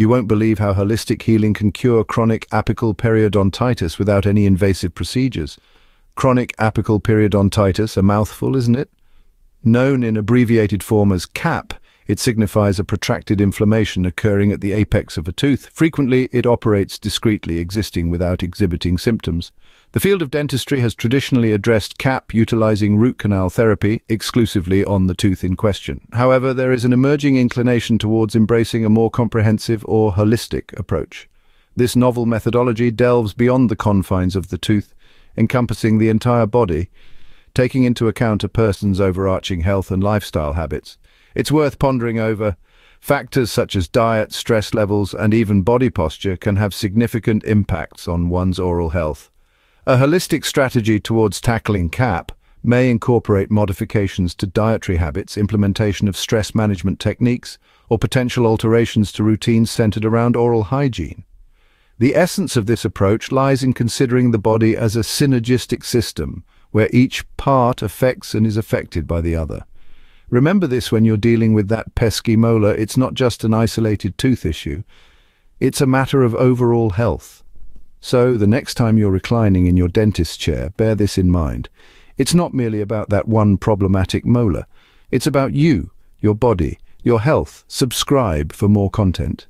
You won't believe how holistic healing can cure chronic apical periodontitis without any invasive procedures. Chronic apical periodontitis, a mouthful, isn't it? Known in abbreviated form as CAP, it signifies a protracted inflammation occurring at the apex of a tooth. Frequently, it operates discreetly, existing without exhibiting symptoms. The field of dentistry has traditionally addressed CAP utilizing root canal therapy exclusively on the tooth in question. However, there is an emerging inclination towards embracing a more comprehensive or holistic approach. This novel methodology delves beyond the confines of the tooth, encompassing the entire body, taking into account a person's overarching health and lifestyle habits. It's worth pondering over. Factors such as diet, stress levels, and even body posture can have significant impacts on one's oral health. A holistic strategy towards tackling CAP may incorporate modifications to dietary habits, implementation of stress management techniques, or potential alterations to routines centered around oral hygiene. The essence of this approach lies in considering the body as a synergistic system, where each part affects and is affected by the other. Remember this when you're dealing with that pesky molar. It's not just an isolated tooth issue. It's a matter of overall health. So, the next time you're reclining in your dentist's chair, bear this in mind. It's not merely about that one problematic molar. It's about you, your body, your health. Subscribe for more content.